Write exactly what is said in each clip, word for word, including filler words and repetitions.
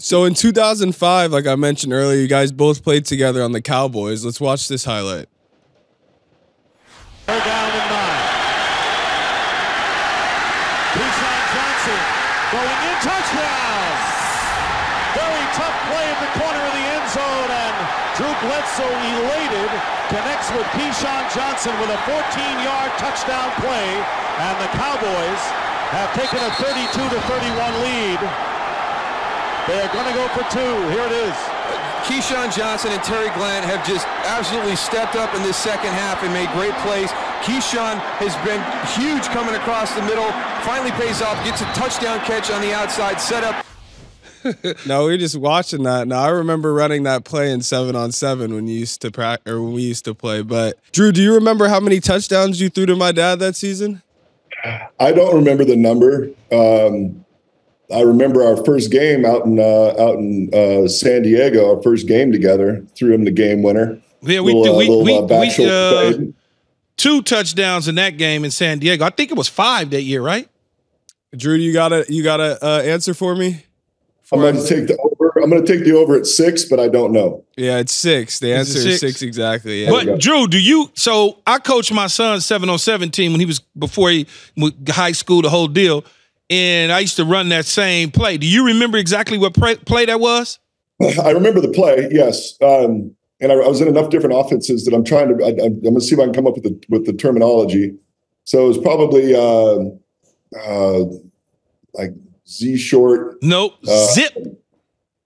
So in two thousand five, like I mentioned earlier, you guys both played together on the Cowboys. Let's watch this highlight. Down and nine. Keyshawn Johnson going in, touchdown. Very tough play in the corner of the end zone, and Drew Bledsoe, elated, connects with Keyshawn Johnson with a fourteen-yard touchdown play, and the Cowboys have taken a thirty-two to thirty-one lead. They are going to go for two. Here it is. Keyshawn Johnson and Terry Glenn have just absolutely stepped up in this second half and made great plays. Keyshawn has been huge coming across the middle, finally pays off, gets a touchdown catch on the outside setup. Now we were just watching that. Now I remember running that play in seven on seven when you used to practice, or when we used to play. But Drew, do you remember how many touchdowns you threw to my dad that season? I don't remember the number. Um, I remember our first game out in uh, out in uh, San Diego, our first game together, threw him the game winner. Yeah, we little, we, uh, little, we, uh, we uh, two touchdowns in that game in San Diego. I think it was five that year, right? Drew, you got a you got a uh, answer for me? For I'm going to take the over. I'm going to take the over at six, but I don't know. Yeah, it's six. The answer is six, is six exactly. Yeah. But Drew, do you? So I coached my son's seven on seven team when he was before he high school, the whole deal. And I used to run that same play. Do you remember exactly what play, play that was? I remember the play, yes. Um, and I, I was in enough different offenses that I'm trying to. I, I'm going to see if I can come up with the with the terminology. So it was probably uh, uh, like Z short. Nope. Uh, zip.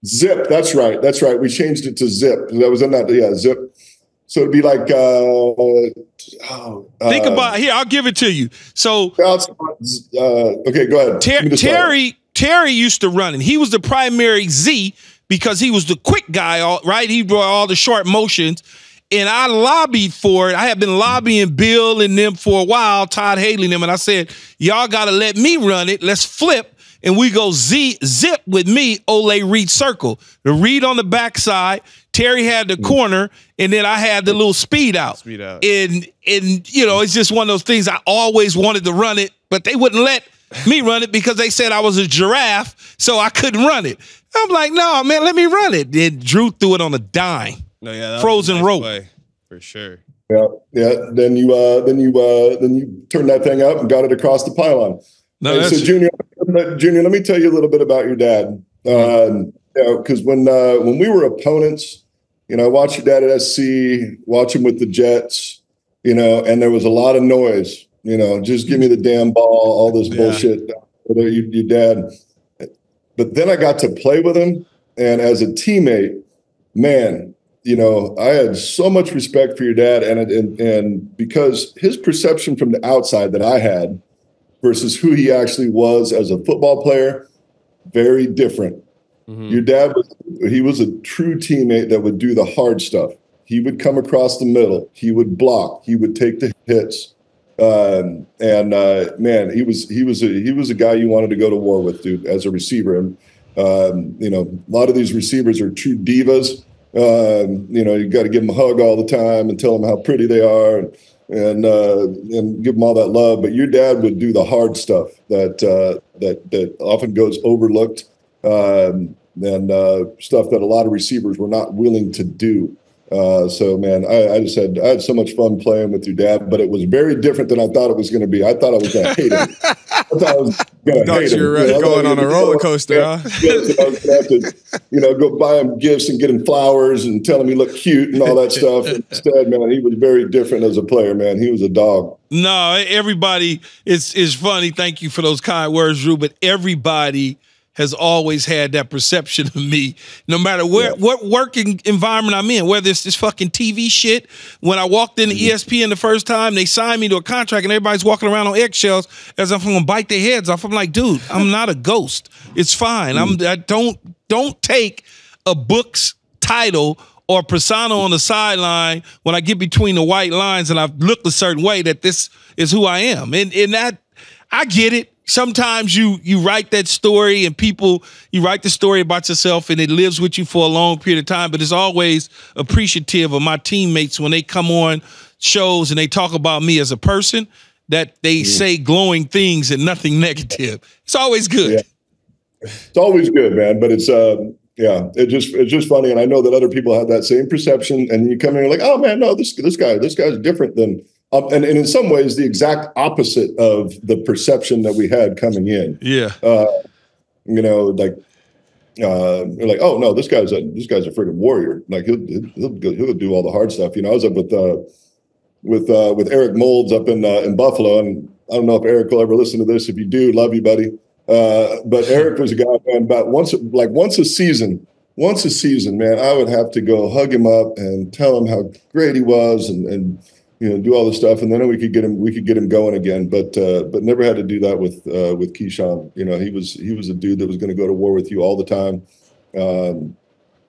Zip. That's right. That's right. We changed it to zip. That was in that. Yeah, zip. So it'd be like. Uh, Oh, Think uh, about here. I'll give it to you. So, uh, okay, go ahead. Ter Terry Terry used to run, and he was the primary Z because he was the quick guy. All right, he brought all the short motions, and I lobbied for it. I had been lobbying Bill and them for a while, Todd Haley and them, and I said, "Y'all got to let me run it. Let's flip." And we go Z zip with me, Ole Reed circle. The Reed on the backside. Terry had the corner, and then I had the little speed out. Speed out. And, and you know, it's just one of those things. I always wanted to run it, but they wouldn't let me run it because they said I was a giraffe, so I couldn't run it. I'm like, no, man, let me run it. Then Drew threw it on a dime. No, yeah, that frozen was a nice rope play, for sure. Yeah, yeah. Then you, uh, then you, uh, then you turned that thing up and got it across the pylon. No, so Junior, Junior, let me tell you a little bit about your dad. Um, you know, because when uh, when we were opponents, you know, I watched your dad at S C, watch him with the Jets, you know, and there was a lot of noise. You know, just give me the damn ball, all this yeah. bullshit. Your, your dad. But then I got to play with him, and as a teammate, man, you know, I had so much respect for your dad, and and and because his perception from the outside that I had versus who he actually was as a football player, very different. Mm-hmm. Your dad was, he was a true teammate that would do the hard stuff. He would come across the middle. He would block. He would take the hits. Um, and uh, man, he was he was a, he was a guy you wanted to go to war with, dude, as a receiver. And um, you know, a lot of these receivers are true divas. Um, you know, you got to give them a hug all the time and tell them how pretty they are, and and, uh, and give them all that love. But your dad would do the hard stuff that uh, that that often goes overlooked. Um, and uh, stuff that a lot of receivers were not willing to do. Uh, so, man, I, I just had I had so much fun playing with your dad, but it was very different than I thought it was going to be. I thought I was going to hate him. I thought I was going to hate him. You were yeah, going on a roller coaster, huh? Yes, I was going to have to, you know, go buy him gifts and get him flowers and tell him he looked cute and all that stuff. Instead, man, he was very different as a player, man. He was a dog. No, everybody, it's, it's funny. Thank you for those kind words, Drew, but everybody has always had that perception of me, no matter where yeah. what working environment I'm in, whether it's this fucking T V shit. When I walked in the E S P N the first time, they signed me to a contract, and everybody's walking around on eggshells as if I'm gonna bite their heads off. I'm like, dude, I'm not a ghost. It's fine. I'm. I don't don't take a book's title or persona on the sideline when I get between the white lines and I've looked a certain way that this is who I am, and and that I get it. Sometimes you you write that story and people, you write the story about yourself and it lives with you for a long period of time, but it's always appreciative of my teammates when they come on shows and they talk about me as a person, that they yeah. say glowing things and nothing negative. It's always good. Yeah. It's always good, man, but it's, uh, Yeah, it just it's just funny, and I know that other people have that same perception. And you come in and you're like, oh man, no, this this guy, this guy's different than, um, and and in some ways the exact opposite of the perception that we had coming in. Yeah, uh, you know, like uh, you're like, oh no, this guy's a this guy's a freaking warrior. Like he'll he'll he'll do all the hard stuff. You know, I was up with uh, with uh, with Eric Moulds up in uh, in Buffalo, and I don't know if Eric will ever listen to this. If you do, love you, buddy. Uh, but Eric was a guy, man, about once, like once a season, once a season, man, I would have to go hug him up and tell him how great he was and, and, you know, do all this stuff. And then we could get him, we could get him going again, but, uh, but never had to do that with, uh, with Keyshawn. You know, he was, he was a dude that was going to go to war with you all the time, um,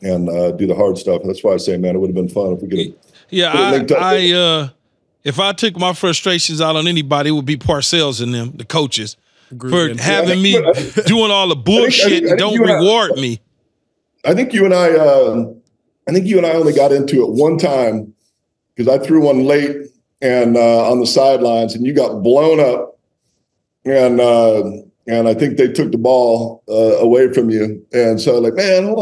and, uh, do the hard stuff. And that's why I say, man, it would have been fun if we could. Yeah. I, I, uh, if I took my frustrations out on anybody, it would be Parcells and them, the coaches. For having me doing all the bullshit and don't reward me. I think you and I, uh, I think you and I only got into it one time because I threw one late and uh, on the sidelines, and you got blown up, and uh, and I think they took the ball uh, away from you, and so I'm like, man, hold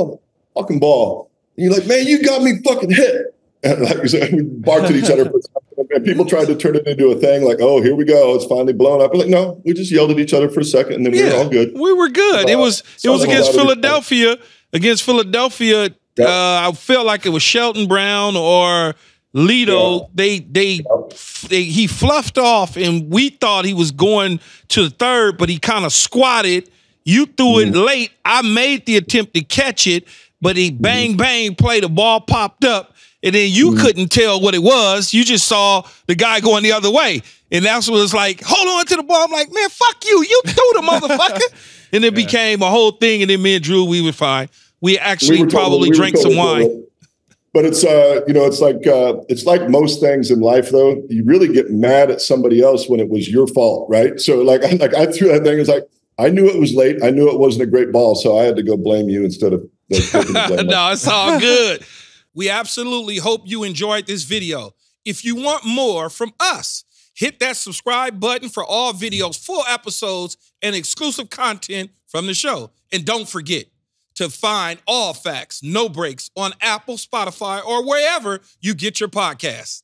on, fucking ball. And you're like, man, you got me fucking hit. And like we said, we barked at each other for time. And people tried to turn it into a thing like, oh, here we go. It's finally blown up. Like, no, we just yelled at each other for a second and then we yeah, were all good. We were good. Uh, it was it was against Philadelphia. Against Philadelphia, yep. uh, I felt like it was Shelton Brown or Lito. Yeah. They, they, yep. they He fluffed off and we thought he was going to the third, but he kind of squatted. You threw mm. it late. I made the attempt to catch it, but he bang, mm. bang, play. The ball popped up. And then you mm-hmm. couldn't tell what it was. You just saw the guy going the other way. And that's what it was like, hold on to the ball. I'm like, man, fuck you. You threw the motherfucker. And it yeah. became a whole thing. And then me and Drew, we were fine. We actually we probably we drank some wine. It. But it's, uh, you know, it's like, uh, it's like most things in life, though. You really get mad at somebody else when it was your fault, right? So, like, like I threw that thing. It's like, I knew it was late. I knew it wasn't a great ball. So I had to go blame you instead of like, taking the blame. No, it's all good. We absolutely hope you enjoyed this video. If you want more from us, hit that subscribe button for all videos, full episodes, and exclusive content from the show. And don't forget to find All Facts No Breaks on Apple, Spotify, or wherever you get your podcasts.